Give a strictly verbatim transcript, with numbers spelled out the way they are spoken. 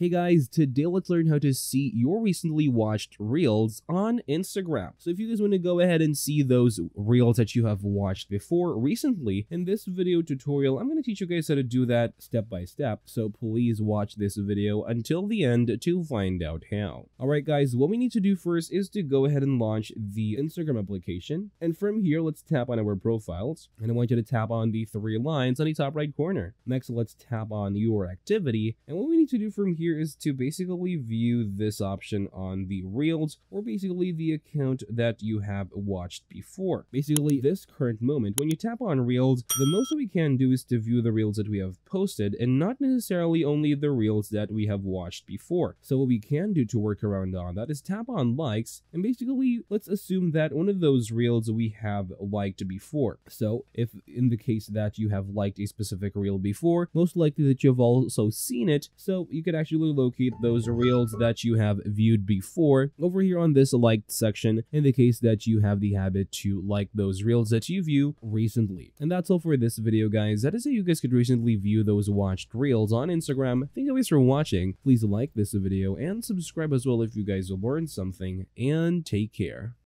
Hey guys, today let's learn how to see your recently watched reels on Instagram. So if you guys want to go ahead and see those reels that you have watched before recently, in this video tutorial, I'm going to teach you guys how to do that step by step. So please watch this video until the end to find out how. Alright guys, what we need to do first is to go ahead and launch the Instagram application. And from here, let's tap on our profiles. And I want you to tap on the three lines on the top right corner. Next, let's tap on your activity. And what we need to do from here is to basically view this option on the reels, or basically the account that you have watched before. Basically, this current moment, when you tap on reels, the most that we can do is to view the reels that we have posted and not necessarily only the reels that we have watched before. So what we can do to work around on that is tap on likes, and basically let's assume that one of those reels we have liked before. So if in the case that you have liked a specific reel before, most likely that you have also seen it, so you could actually locate those reels that you have viewed before over here on this liked section, in the case that you have the habit to like those reels that you view recently. And that's all for this video guys. That is how you guys could recently view those watched reels on Instagram. Thank you guys for watching. Please like this video and subscribe as well if you guys learned something, and take care.